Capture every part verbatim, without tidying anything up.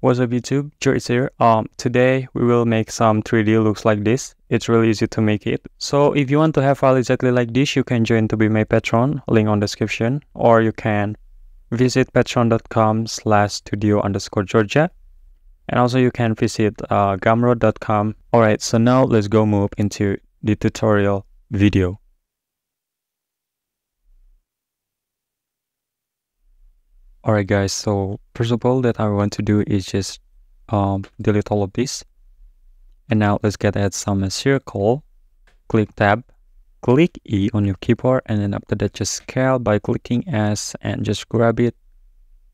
What's up YouTube, Jorza here. Um, today we will make some three D looks like this. It's really easy to make it. So if you want to have file exactly like this, you can join to be my Patreon, link on description, or you can visit patreon.com slash studio underscore Jorza. And also you can visit uh, gumroad dot com. Alright, so now let's go move into the tutorial video. Alright guys, so first of all that I want to do is just um, delete all of this. And now let's get at some uh, circle. Click tab, click E on your keyboard, and then after that just scale by clicking S and just grab it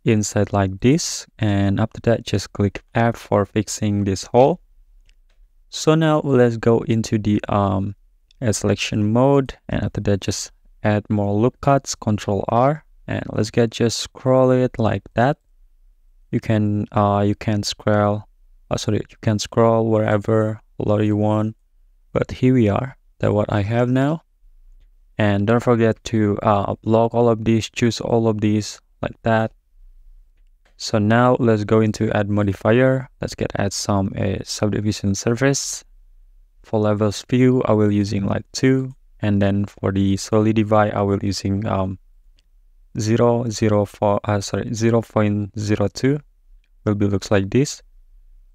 inside like this. And after that just click F for fixing this hole. So now let's go into the um, add selection mode, and after that just add more loop cuts, Control R. And let's get just scroll it like that. You can uh you can scroll uh, sorry you can scroll wherever you want, but here we are. That's what I have now. And don't forget to uh block all of these, choose all of these like that. So now let's go into add modifier. Let's get add some a uh, subdivision surface. For levels view I will using like two, and then for the solidify I will using um zero zero four uh, sorry zero point zero two will be looks like this.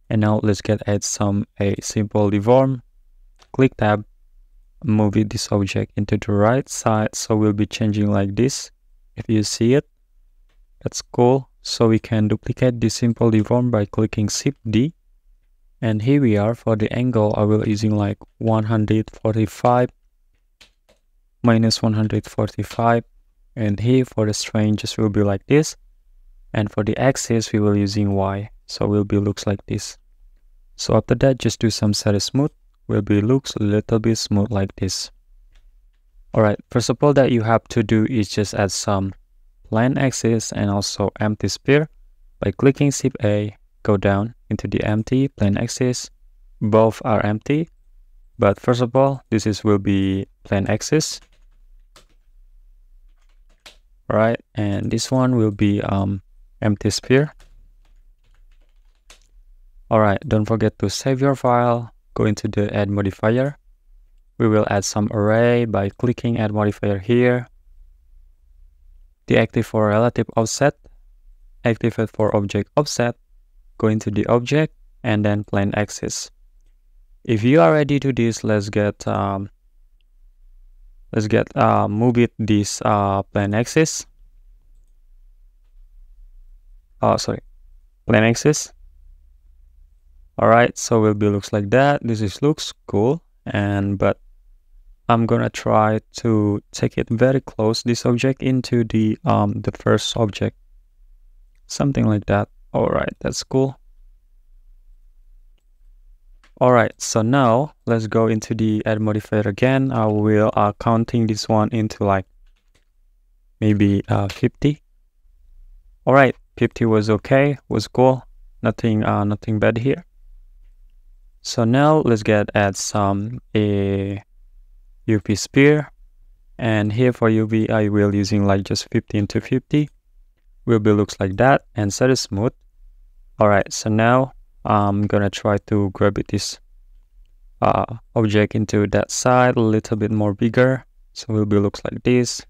And now let's get add some a simple deform. Click tab, move it, this object into the right side, so we'll be changing like this. If you see it, that's cool. So we can duplicate this simple deform by clicking Shift D. And here we are. For the angle I will using like one hundred forty five minus one hundred forty five. And here for the strange will be like this, and for the axis we will using Y, so will be looks like this. So after that just do some shader smooth, will be looks a little bit smooth like this. Alright, first of all that you have to do is just add some plane axis and also empty sphere. By clicking Shift A, go down into the empty plane axis. Both are empty, but first of all this is will be plane axis. Right, and this one will be um, empty sphere. Alright, don't forget to save your file. Go into the add modifier. We will add some array by clicking add modifier here. Deactivate for relative offset. Activate for object offset. Go into the object and then plane axis. If you are ready to this, let's get um, Let's get uh, move it this uh, plane axis. Oh, sorry, plane axis. Alright, so will be looks like that. This is looks cool, and but I'm gonna try to take it very close. This object into the um the first object, something like that. Alright, that's cool. Alright, so now let's go into the add modifier again. I will uh, counting this one into like maybe uh, fifty. Alright, fifty was okay, was cool. Nothing, uh, nothing bad here. So now let's get add some a U V sphere, and here for U V I will using like just fifteen to fifty. Will be looks like that and set it smooth. Alright, so now I'm gonna try to grab it this uh, object into that side a little bit more bigger, so it will be looks like this.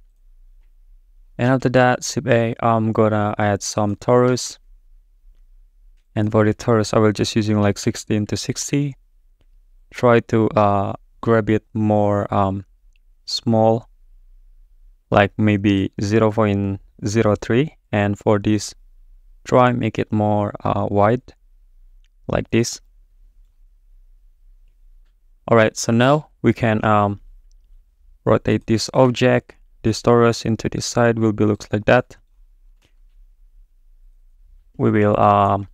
And after that Shift A, I'm gonna add some torus, and for the torus I will just using like sixteen to sixty. Try to uh, grab it more um, small, like maybe zero point zero three, and for this try make it more uh, wide like this. Alright, so now we can um, rotate this object, this torus into this side will be looks like that. We will um,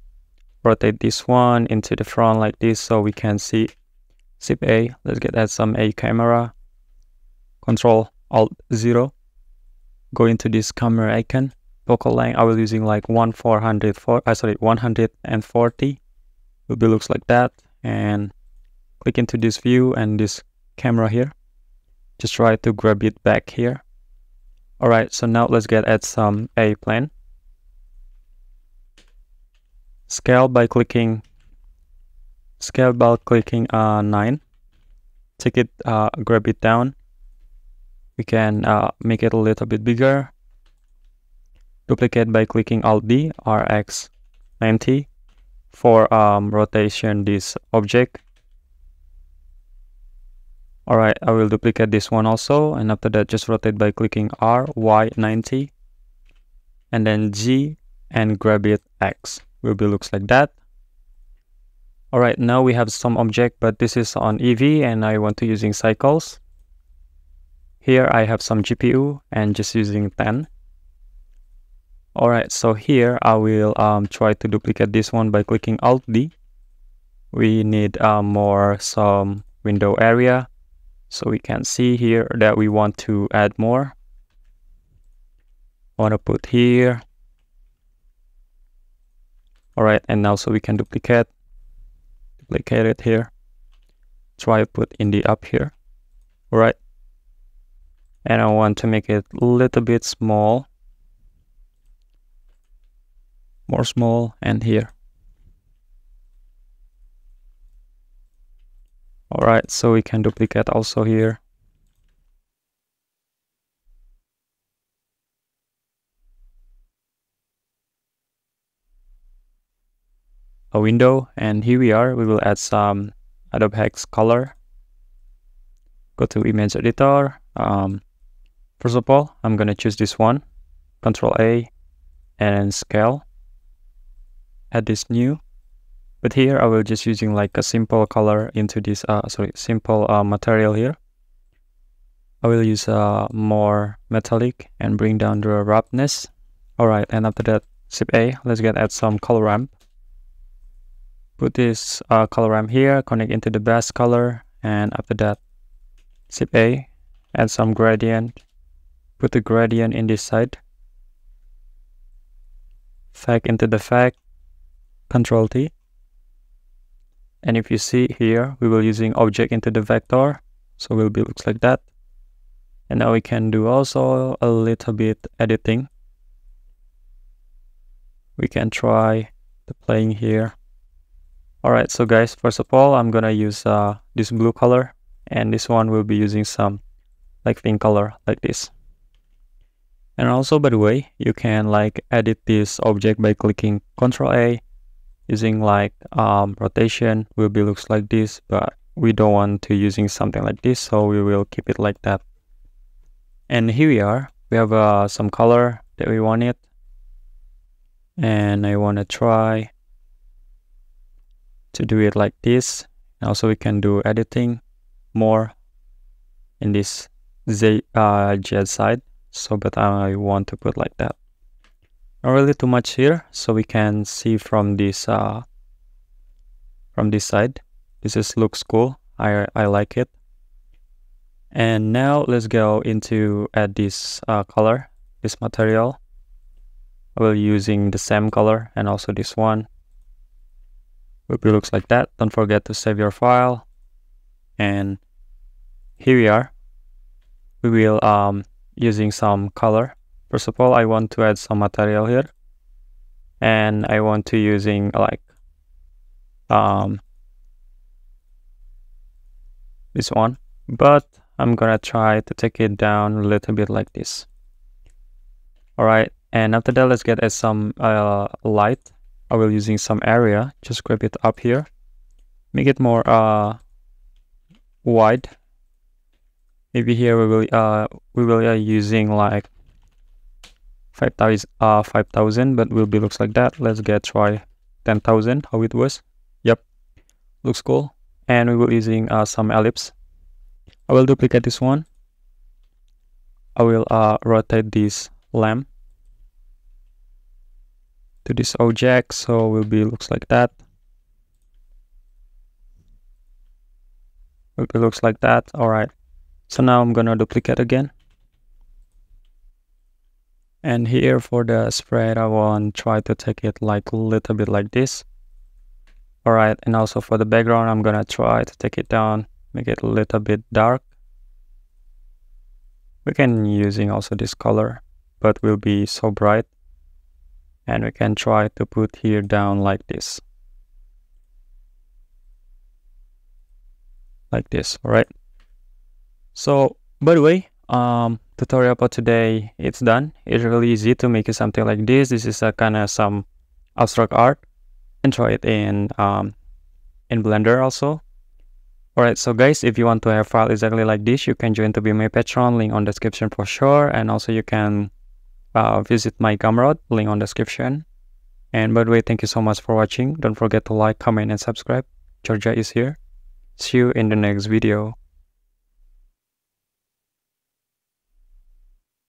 rotate this one into the front like this, so we can see. Shift A, let's get at some A camera, Control Alt zero, go into this camera icon, focal length I was using like one four hundred four, uh, sorry one hundred forty. Will be looks like that, and click into this view and this camera here. Just try to grab it back here. Alright, so now let's get at some A plane. scale by clicking scale by clicking uh, nine. Take it, uh, grab it down. We can uh, make it a little bit bigger. Duplicate by clicking Alt D, R X ninety for um, rotation this object. Alright, I will duplicate this one also, and after that just rotate by clicking R, Y ninety, and then G, and grab it X. Will be looks like that. Alright, now we have some object, but this is on E V and I want to using Cycles. Here I have some G P U and just using ten. Alright, so here I will um, try to duplicate this one by clicking Alt D. We need uh, more some window area. So we can see here that we want to add more. I want to put here. Alright, and now so we can duplicate, duplicate it here. Try put in the up here. Alright, and I want to make it a little bit small, more small, and here. Alright, so we can duplicate also here. A window, and here we are. We will add some Adobe Hex color. Go to image editor. Um, first of all, I'm gonna choose this one. Control A and scale. Add this new. But here I will just using like a simple color into this, uh, sorry, simple uh, material here. I will use uh, more metallic and bring down the roughness. Alright, and after that, Shift A, let's get add some color ramp. Put this uh, color ramp here, connect into the base color, and after that, Shift A, add some gradient. Put the gradient in this side. Effect into the effect, Control T. And if you see here, we will using object into the vector, so will be looks like that. And now we can do also a little bit editing. We can try the playing here. Alright, so guys, first of all, I'm gonna use uh, this blue color, and this one will be using some like thin color like this. And also, by the way, you can like edit this object by clicking Control A. Using like um, rotation will be looks like this, but we don't want to using something like this, so we will keep it like that. And here we are. We have uh, some color that we want it, and I want to try to do it like this. And also we can do editing more in this Z uh, Z side. So, but I want to put like that. Not really too much here, so we can see from this uh, from this side. This is looks cool. I I like it. And now let's go into add this uh, color, this material. I will using the same color and also this one. It looks like that. Don't forget to save your file. And here we are. We will um using some color. First of all, I want to add some material here, and I want to using like um, this one, but I'm gonna try to take it down a little bit like this. Alright, and after that, let's get at some uh, light. I will using some area, just grab it up here, make it more uh, wide. Maybe here we will uh, we will uh, using like five thousand, uh, five thousand, but will be looks like that. Let's get try ten thousand, how it was. Yep, looks cool. And we will using uh, some ellipse. I will duplicate this one. I will uh, rotate this lamp to this object, so will be looks like that. Will be looks like that. All right. So now I'm gonna duplicate again. And here for the spread, I want to try to take it like a little bit like this. Alright, and also for the background, I'm gonna try to take it down, make it a little bit dark. We can using also this color, but will be so bright. and we can try to put here down like this. Like this, all right? So, by the way, um, tutorial for today, it's done. It's really easy to make it something like this. This is a kind of some abstract art. And try it in um, in Blender also. Alright, so guys, if you want to have file exactly like this, you can join to be my Patreon, link on description for sure. And also you can uh, visit my Gumroad, link on description. And by the way, thank you so much for watching. Don't forget to like, comment, and subscribe. Jorza is here. See you in the next video.